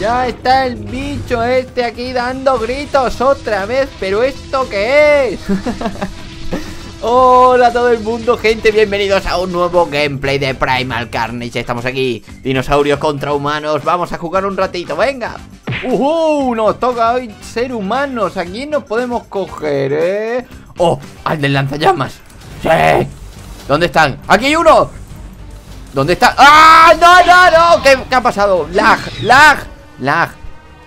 Ya está el bicho este aquí dando gritos otra vez. ¿Pero esto qué es? Hola a todo el mundo, gente, bienvenidos a un nuevo gameplay de Primal Carnage. Estamos aquí, dinosaurios contra humanos. Vamos a jugar un ratito, venga. Nos toca hoy ser humanos. ¿A quién nos podemos coger, eh? Oh, al del lanzallamas. Sí. ¿Dónde están? ¡Aquí hay uno! ¿Dónde está? ¡Ah! ¡No, no, no! ¿Qué ha pasado? Lag.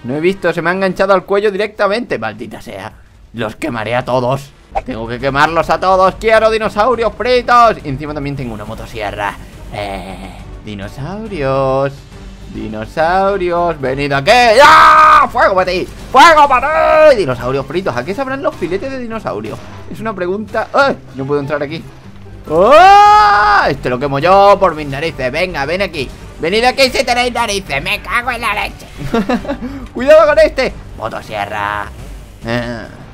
No he visto, se me ha enganchado al cuello directamente. Maldita sea. Los quemaré a todos. Tengo que quemarlos a todos. Quiero dinosaurios fritos. Y encima también tengo una motosierra. Dinosaurios. Venid aquí. ¡Ah! ¡Fuego para ti! ¡Fuego para ti! Dinosaurios fritos. ¿A qué sabrán los filetes de dinosaurio? Es una pregunta. ¡Ay! No puedo entrar aquí. ¡Oh! Este lo quemo yo por mis narices. Venga, ven aquí. Venid aquí si tenéis narices. Me cago en la leche. Cuidado con este. Motosierra.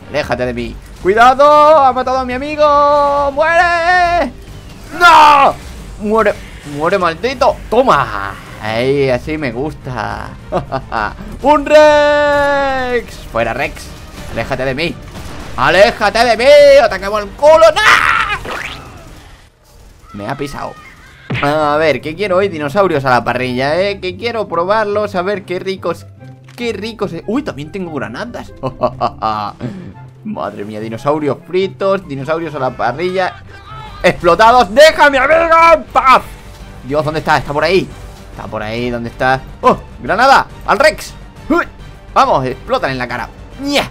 Aléjate de mí. ¡Cuidado! ¡Ha matado a mi amigo! ¡Muere! ¡No! ¡Muere! ¡Muere, maldito! ¡Toma! Ahí, así me gusta. ¡Un Rex! ¡Fuera, Rex! ¡Aléjate de mí! ¡Aléjate de mí! ¡Atacamos el culo! ¡No! Me ha pisado. A ver, ¿qué quiero hoy? Dinosaurios a la parrilla, ¿eh? Que quiero probarlos, a ver qué ricos. ¡Qué ricos! ¡Uy, también tengo granadas! Madre mía, dinosaurios fritos, dinosaurios a la parrilla, explotados. ¡Déjame, amigo! ¡Paf! Dios, ¿dónde está? Está por ahí. Está por ahí, ¿dónde está? ¡Oh! ¡Granada! ¡Al Rex! ¡Uy! ¡Vamos! ¡Explotan en la cara! ¡Nya!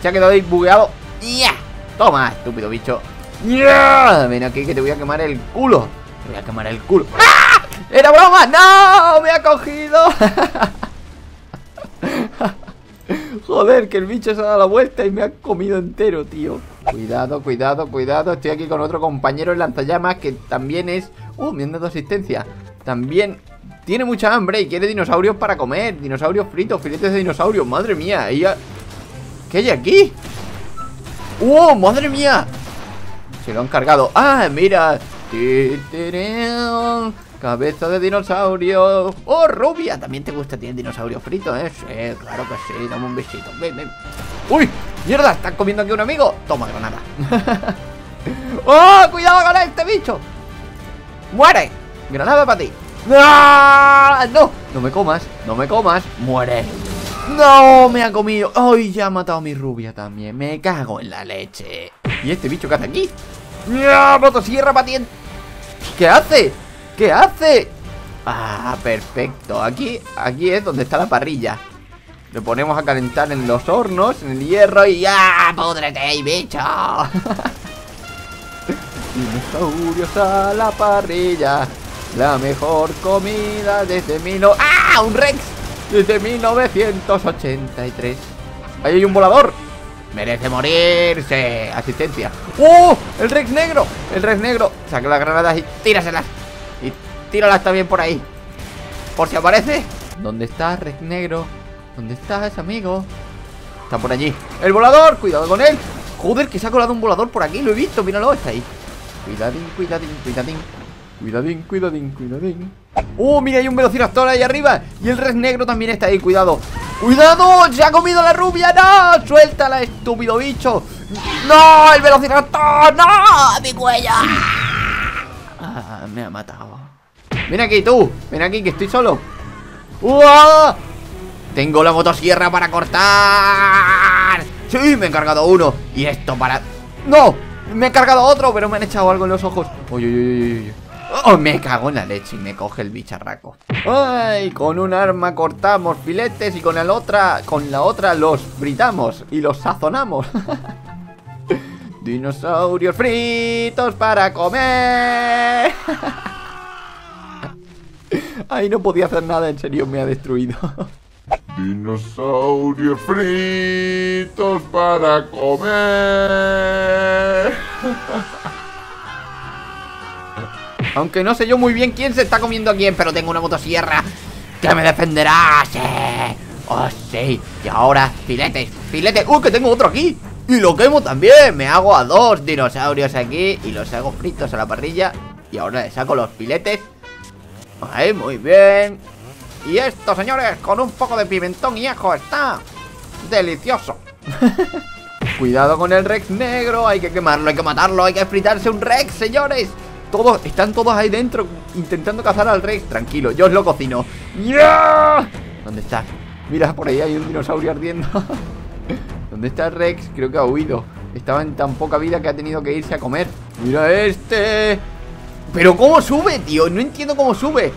Se ha quedado ahí bugueado. ¡Nya! ¡Toma, estúpido bicho! ¡Nya! Ven aquí que te voy a quemar el culo. Te voy a quemar el culo. ¡Ah! ¡Era broma! ¡No! ¡Me ha cogido! Joder, que el bicho se ha dado la vuelta y me ha comido entero, tío. Cuidado. Estoy aquí con otro compañero en lanzallamas que también es... me han dado asistencia. También tiene mucha hambre y quiere dinosaurios para comer. Dinosaurios fritos, filetes de dinosaurios. Madre mía, ella... ¿Qué hay aquí? ¡Oh, madre mía! Se lo han cargado. ¡Ah, mira! Cabeza de dinosaurio. ¡Oh, rubia! También te gusta, tiene dinosaurio frito, ¿eh? Sí, claro que sí. Dame un besito. Ven, ven. ¡Uy! ¡Mierda! ¿Están comiendo aquí un amigo? Toma, granada. ¡Oh! ¡Cuidado con este bicho! ¡Muere! Granada para ti. ¡No! ¡No! No me comas. No me comas. ¡Muere! ¡No! Me ha comido. ¡Ay! Ya ha matado a mi rubia también. Me cago en la leche. ¿Y este bicho qué hace aquí? ¡No! ¡Motosierra para ti! ¿Qué hace? ¿Qué hace? Ah, perfecto. Aquí es donde está la parrilla. Lo ponemos a calentar en los hornos, en el hierro y ¡ah! ¡Púdrete, bicho! Dinosaurios a la parrilla. La mejor comida desde ¡ah! ¡Un Rex! Desde 1983. Ahí hay un volador. Merece morirse. Asistencia. ¡Oh! ¡El Rex negro! El Rex negro. Saca las granadas y tíraselas. Y tíralas también por ahí. Por si aparece. ¿Dónde está Rex negro? ¿Dónde estás, amigo? Está por allí. ¡El volador! ¡Cuidado con él! Joder, que se ha colado un volador por aquí. Lo he visto, míralo, está ahí. Cuidadín. ¡Oh, mira, hay un velociraptor ahí arriba! Y el Rex negro también está ahí, cuidado. ¡Cuidado! ¡Se ha comido la rubia! ¡No! ¡Suéltala, estúpido bicho! ¡No! ¡El velociraptor! ¡No! ¡Mi cuello! Ah, me ha matado. Ven aquí tú, ven aquí que estoy solo. ¡Uah! Tengo la motosierra para cortar. Sí, me he cargado uno. Y esto para... ¡No! Me he cargado otro, pero me han echado algo en los ojos. ¡Uy! Oh, me cago en la leche y me coge el bicharraco. Ay, con un arma cortamos filetes y con la otra, los fritamos y los sazonamos. Dinosaurios fritos para comer. Ay, no podía hacer nada, en serio, me ha destruido. Dinosaurios fritos para comer. Aunque no sé yo muy bien quién se está comiendo a quién, pero tengo una motosierra que me defenderá. ¡Sí! ¡Oh, sí! Y ahora, filetes. ¡Uy, que tengo otro aquí! Y lo quemo también. Me hago a dos dinosaurios aquí y los hago fritos a la parrilla. Y ahora le saco los filetes. Ahí, muy bien. Y esto, señores, con un poco de pimentón y ajo, está delicioso. Cuidado con el Rex negro, hay que quemarlo, hay que matarlo, hay que fritarse un Rex, señores. Todos, están todos ahí dentro intentando cazar al Rex. Tranquilo, yo os lo cocino. ¡Yeah! ¿Dónde estás? Mira, por ahí hay un dinosaurio ardiendo. ¿Dónde está el Rex? Creo que ha huido. Estaba en tan poca vida que ha tenido que irse a comer. ¡Mira este! ¿Pero cómo sube, tío? No entiendo cómo sube.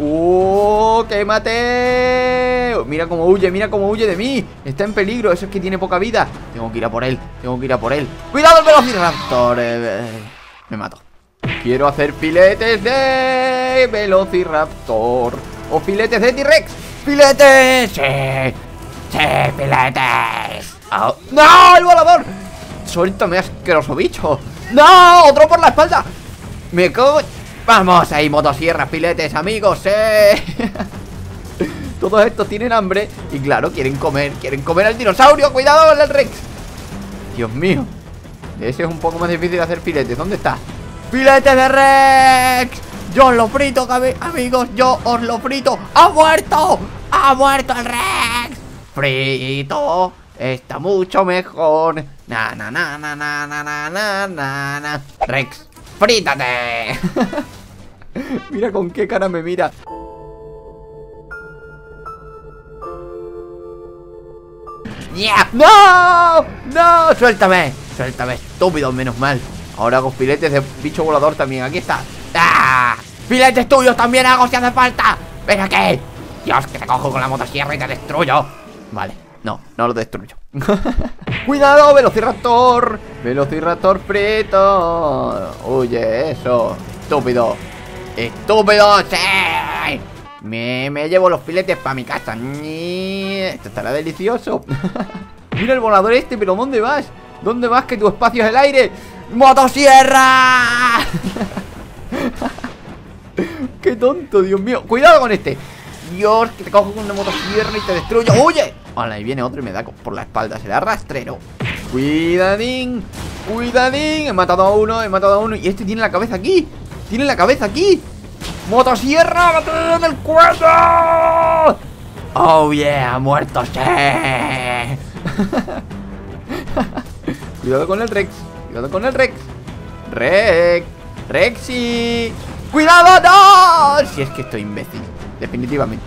¡Oh, quémate! Mira cómo huye de mí. Está en peligro, eso es que tiene poca vida. Tengo que ir a por él, tengo que ir a por él. ¡Cuidado el velociraptor! Me mato. Quiero hacer filetes de velociraptor. O filetes de t-rex. ¡Filetes! ¡Sí! ¡Sí, filetes! ¡Oh! ¡No, el volador! ¡Suéltame, asqueroso bicho! ¡No, otro por la espalda! ¡Me cago! ¡Vamos ahí, motosierras, filetes, amigos! ¡Sí! Todos estos tienen hambre y claro, quieren comer al dinosaurio. ¡Cuidado con el Rex! ¡Dios mío! Ese es un poco más difícil de hacer filetes. ¿Dónde está? ¡Filetes de Rex! Yo os lo frito, amigos, yo os lo frito. ¡Ha muerto! ¡Ha muerto el Rex! Frito, está mucho mejor. Na, na, na, na, na, na, na, na, na. Rex, frítate. Mira con qué cara me mira. Yeah. ¡No! ¡No! ¡Suéltame! ¡Suéltame, estúpido! Menos mal. Ahora hago filetes de bicho volador también. Aquí está. ¡Ah! ¡Filetes tuyos también hago si hace falta! ¡Ven aquí! ¡Dios, que te cojo con la motosierra y te destruyo! Vale, no, no lo destruyo. ¡Cuidado, velociraptor! ¡Velociraptor frito! ¡Huye eso! ¡Estúpido! ¡Estúpido! ¡Sí! Me llevo los filetes para mi casa. Esto estará delicioso. Mira el volador este, pero ¿dónde vas? ¿Dónde vas que tu espacio es el aire? ¡Motosierra! ¡Qué tonto, Dios mío! ¡Cuidado con este! ¡Dios, que te cojo con una motosierra y te destruyo! ¡Huye! Hola, ahí viene otro y me da por la espalda. Será rastrero. ¡Cuidadín! ¡Cuidadín! He matado a uno, he matado a uno. Y este tiene la cabeza aquí. ¡Tiene la cabeza aquí! ¡Motosierra! ¡Mátalo en el cuello! ¡Oh, yeah! ¡Ha muerto! ¡Sí! Cuidado con el Rex. Cuidado con el Rex. ¡Rex! ¡Rexy! ¡Cuidado! ¡No! Si es que estoy imbécil. Definitivamente.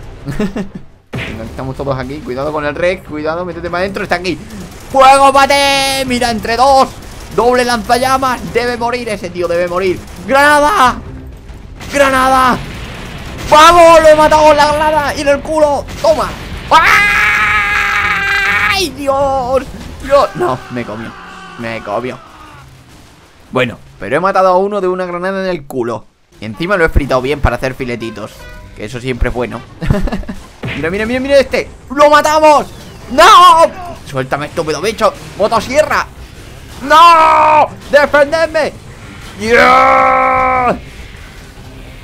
Venga, estamos todos aquí. Cuidado con el Rex. Cuidado, métete para adentro. Está aquí. ¡Fuego, mate! Mira, entre dos. Doble lanzallamas. Debe morir ese tío. Debe morir. ¡Granada! ¡Granada! ¡Vamos! Lo he matado con la granada. Y en el culo. ¡Toma! ¡Ay, Dios! ¡Dios! No, me comió. Me comió. Bueno, pero he matado a uno de una granada en el culo. Y encima lo he fritado bien para hacer filetitos. Que eso siempre es bueno. Mira, mira, mira, mira este. ¡Lo matamos! ¡No! ¡Suéltame, estúpido bicho! ¡Motosierra! ¡No! ¡Defendedme! ¡Yeah!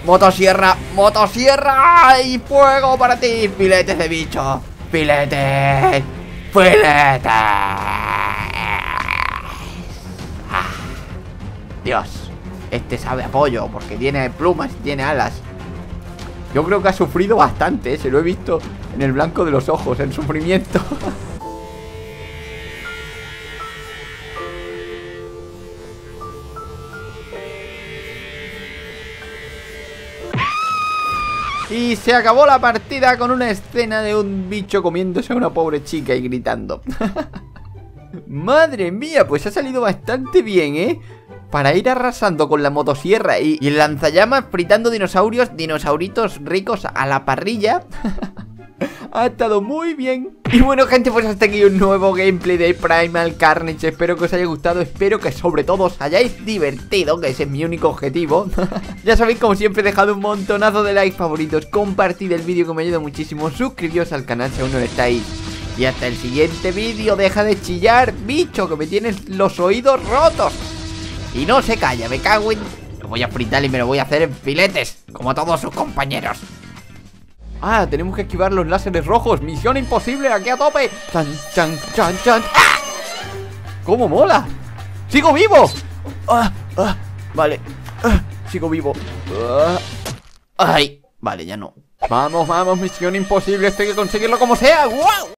¡Motosierra! ¡Motosierra! ¡Y fuego para ti! ¡Filetes de bicho! ¡Filetes! ¡Filetes! Dios, este sabe a pollo porque tiene plumas y tiene alas. Yo creo que ha sufrido bastante, ¿eh? Se lo he visto en el blanco de los ojos, en sufrimiento. Y se acabó la partida con una escena de un bicho comiéndose a una pobre chica y gritando. Madre mía, pues ha salido bastante bien, ¿eh? Para ir arrasando con la motosierra y el lanzallamas, fritando dinosaurios, dinosauritos ricos a la parrilla. Ha estado muy bien. Y bueno, gente, pues hasta aquí un nuevo gameplay de Primal Carnage. Espero que os haya gustado, espero que sobre todo os hayáis divertido, que ese es mi único objetivo. Ya sabéis, como siempre, dejad un montonazo de likes, favoritos, compartid el vídeo que me ayuda muchísimo, suscribíos al canal si aún no lo estáis. Y hasta el siguiente vídeo. Deja de chillar, bicho, que me tienes los oídos rotos. Y no se calla, me cago en... Lo voy a fritar y me lo voy a hacer en filetes, como todos sus compañeros. Ah, tenemos que esquivar los láseres rojos. Misión imposible, aquí a tope. Chan, chan, chan, chan. ¡Ah! ¡Cómo mola! ¡Sigo vivo! ¡Ah! ¡Ah! Vale. ¡Ah! Sigo vivo. ¡Ah! ¡Ay! Vale, ya no. Vamos, vamos, misión imposible, esto hay que conseguirlo como sea. ¡Wow!